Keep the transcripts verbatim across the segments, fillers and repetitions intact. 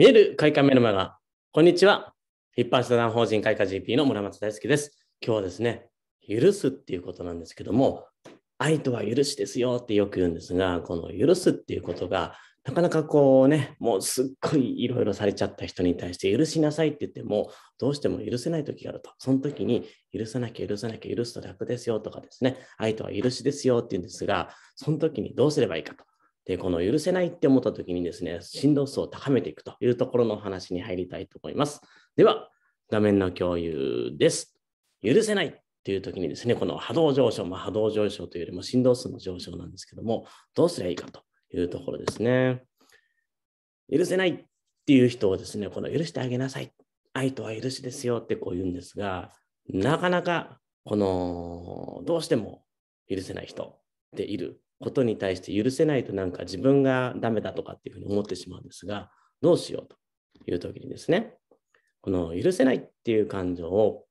見える会館メルマガ。こんにちは。一般社団法人会館 ジーピー の村松大輔です。今日はですね、許すっていうことなんですけども、愛とは許しですよってよく言うんですが、この許すっていうことが、なかなかこうね、もうすっごいいろいろされちゃった人に対して許しなさいって言っても、どうしても許せない時があると。その時に許さなきゃ許さなきゃ許すと楽ですよとかですね、愛とは許しですよって言うんですが、その時にどうすればいいかと。で、この許せないって思った時にですね、振動数を高めていくというところの話に入りたいと思います。では、画面の共有です。許せない。っていう時にですね、この波動上昇、まあ、波動上昇というよりも振動数の上昇なんですけども、どうすればいいかというところですね。許せないっていう人をですね、この許してあげなさい。愛とは許しですよってこう言うんですが、なかなかこのどうしても許せない人でいることに対して許せないとなんか自分がダメだとかっていうふうに思ってしまうんですが、どうしようという時にですね、この許せないっていう感情を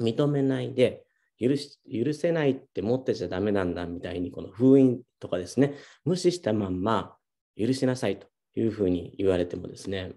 認めないで、許し、許せないって持ってちゃダメなんだみたいに、この封印とかですね、無視したまんま許しなさいというふうに言われてもですね、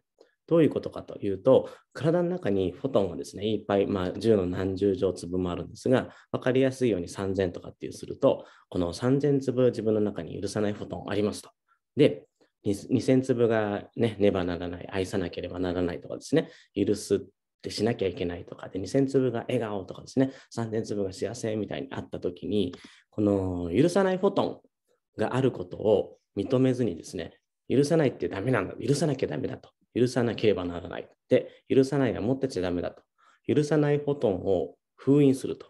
どういうことかというと、体の中にフォトンがですね、いっぱい、まあ、じゅうの何十兆粒もあるんですが、分かりやすいようにさんぜんとかっていうすると、このさんぜんつぶ自分の中に許さないフォトンありますと。で、にせんつぶがね、ねばならない、愛さなければならないとかですね、許す。ってしなきゃいけないとかで、にせんつぶが笑顔とかですね、さんぜんつぶが幸せみたいにあった時に、この許さないフォトンがあることを認めずにですね、許さないってダメなんだ、許さなきゃダメだと、許さなければならないで、許さないは持ってちゃダメだと、許さないフォトンを封印すると、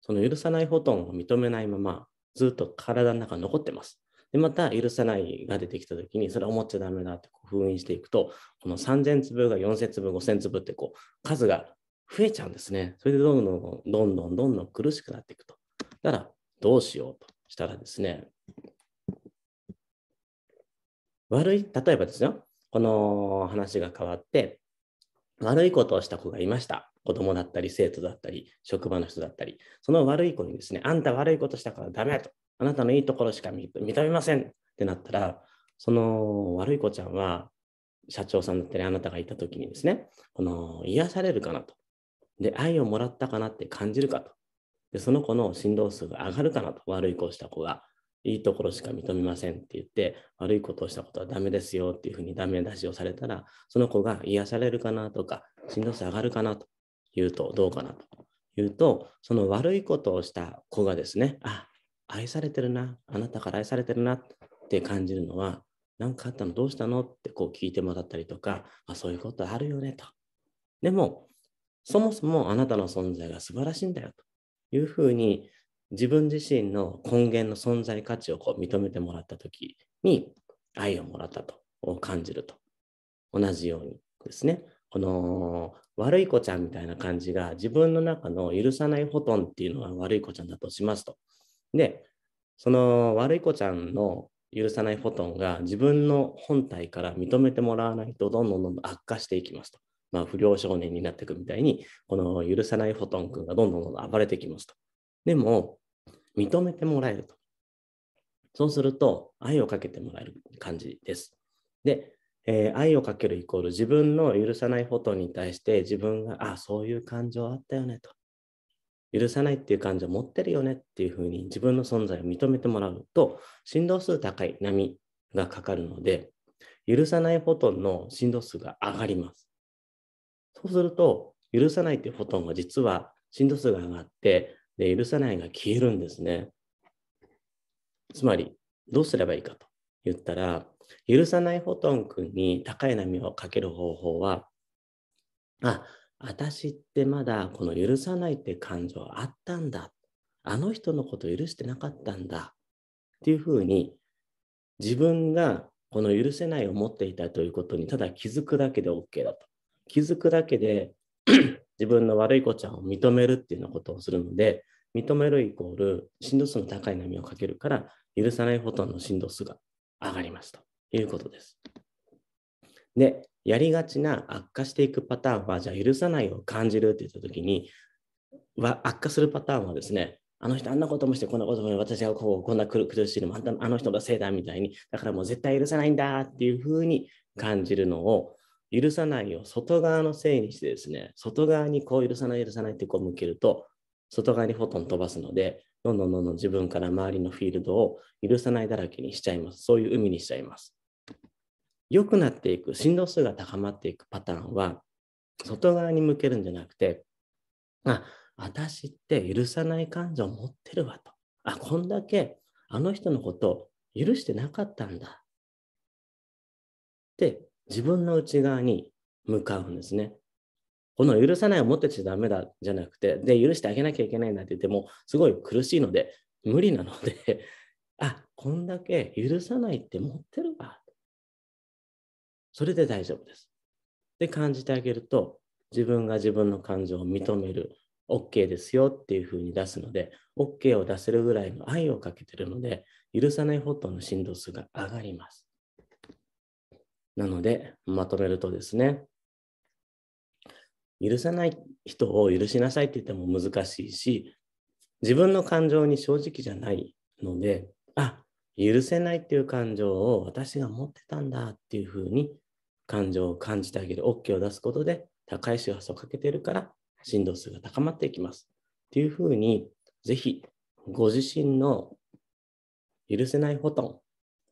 その許さないフォトンを認めないままずっと体の中に残ってます。で、また許さないが出てきたときに、それを思っちゃダメだってこう封印していくと、このさんぜんつぶがよんせんつぶ、ごせんつぶってこう数が増えちゃうんですね。それでどんどんどんどんどんどん苦しくなっていくと。だからどうしようとしたらですね、悪い、例えばですよ、この話が変わって、悪いことをした子がいました。子供だったり、生徒だったり、職場の人だったり、その悪い子にですね、あんた悪いことしたからダメだと。あなたのいいところしか認めませんってなったら、その悪い子ちゃんは、社長さんだったり、あなたがいたときにですね、この癒されるかなと。で、愛をもらったかなって感じるかと。で、その子の振動数が上がるかなと。悪い子をした子が、いいところしか認めませんって言って、悪いことをしたことはダメですよっていうふうにダメ出しをされたら、その子が癒されるかなとか、振動数上がるかなというと、どうかなというと、その悪いことをした子がですね、あ、愛されてるな、あなたから愛されてるなって感じるのは、何かあったの、どうしたのってこう聞いてもらったりとか、あ、そういうことあるよねと。でも、そもそもあなたの存在が素晴らしいんだよというふうに、自分自身の根源の存在価値をこう認めてもらったときに、愛をもらったと感じると。同じようにですね、この悪い子ちゃんみたいな感じが、自分の中の許さないフォトンっていうのは悪い子ちゃんだとしますと。で、その悪い子ちゃんの許さないフォトンが自分の本体から認めてもらわないと、どんどんどんどん悪化していきますと。まあ、不良少年になっていくみたいに、この許さないフォトン君がどんどんどんどん暴れてきますと。でも、認めてもらえると。そうすると、愛をかけてもらえる感じです。で、えー、愛をかけるイコール、自分の許さないフォトンに対して、自分が、あ、そういう感情あったよねと。許さないっていう感情を持ってるよねっていうふうに自分の存在を認めてもらうと、振動数高い波がかかるので、許さないフォトンの振動数が上がります。そうすると、許さないっていうフォトンが実は振動数が上がって、で、許さないが消えるんですね。つまり、どうすればいいかと言ったら、許さないフォトン君に高い波をかける方法は、あ、私ってまだこの許さないって感情あったんだ。あの人のこと許してなかったんだ。っていうふうに、自分がこの許せないを持っていたということにただ気づくだけで OK だと。気づくだけで自分の悪い子ちゃんを認めるっていうようなことをするので、認めるイコール振動数の高い波をかけるから、許さないフォトンの振動数が上がりますということです。で、やりがちな悪化していくパターンは、じゃあ許さないを感じるって言ったときに、悪化するパターンはですね、あの人あんなこともして、こんなことも、私がこうこんな苦しいのも、あの人がせいだみたいに、だからもう絶対許さないんだっていうふうに感じるのを許さないを外側のせいにしてですね、外側にこう許さない許さないってこう向けると、外側にフォトン飛ばすので、どんどんどんどん自分から周りのフィールドを許さないだらけにしちゃいます。そういう海にしちゃいます。良くなっていく、振動数が高まっていくパターンは、外側に向けるんじゃなくて、あ、私って許さない感情を持ってるわと。あ、こんだけあの人のことを許してなかったんだ。って、自分の内側に向かうんですね。この許さないを持ってちゃダメだじゃなくて、で、許してあげなきゃいけないなんて言っても、すごい苦しいので、無理なので、あ、こんだけ許さないって持ってるわ。それで大丈夫です。で、感じてあげると、自分が自分の感情を認める、OK ですよっていう風に出すので、OK を出せるぐらいの愛をかけてるので、許さないフォトンの振動数が上がります。なので、まとめるとですね、許さない人を許しなさいって言っても難しいし、自分の感情に正直じゃないので、あ、許せないっていう感情を私が持ってたんだっていう風に感情を感じてあげる、OK を出すことで高い周波数をかけてるから振動数が高まっていきますっていう風に、ぜひご自身の許せないフォト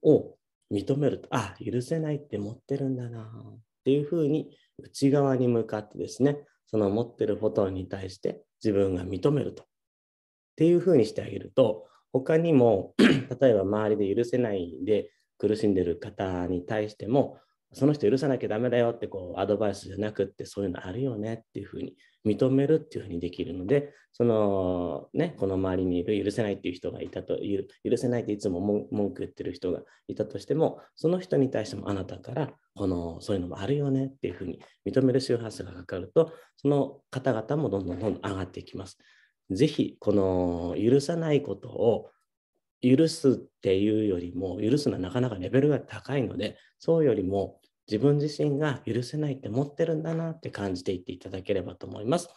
ンを認めると、あ、許せないって持ってるんだなっていう風に内側に向かってですね、その持ってるフォトンに対して自分が認めるとっていう風にしてあげると、他にも例えば周りで許せないで苦しんでる方に対しても、その人許さなきゃダメだよってこうアドバイスじゃなくって、そういうのあるよねっていう風に認めるっていう風にできるので、そのね、この周りにいる許せないっていう人がいたと、許せないっていつも文句言ってる人がいたとしても、その人に対してもあなたからこのそういうのもあるよねっていう風に認める周波数がかかると、その方々もどんどんどんどん上がっていきます。ぜひこの許さないことを許すっていうよりも、許すのはなかなかレベルが高いので、そうよりも自分自身が許せないって持ってるんだなって感じていっていただければと思います。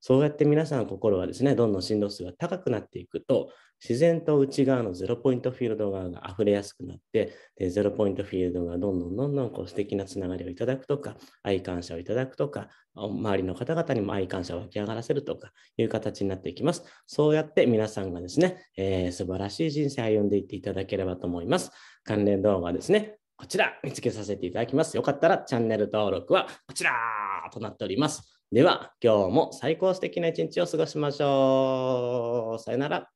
そうやって皆さん心はですね、どんどん振動数が高くなっていくと、自然と内側のゼロポイントフィールド側が溢れやすくなって、でゼロポイントフィールドがどんどんどんどんこう素敵なつながりをいただくとか、愛感謝をいただくとか、周りの方々にも愛感謝を湧き上がらせるとかいう形になっていきます。そうやって皆さんがですね、えー、素晴らしい人生を歩んでいっていただければと思います。関連動画はですね、こちら見つけさせていただきます。よかったらチャンネル登録はこちらとなっております。では、今日も最高素敵な一日を過ごしましょう。さよなら。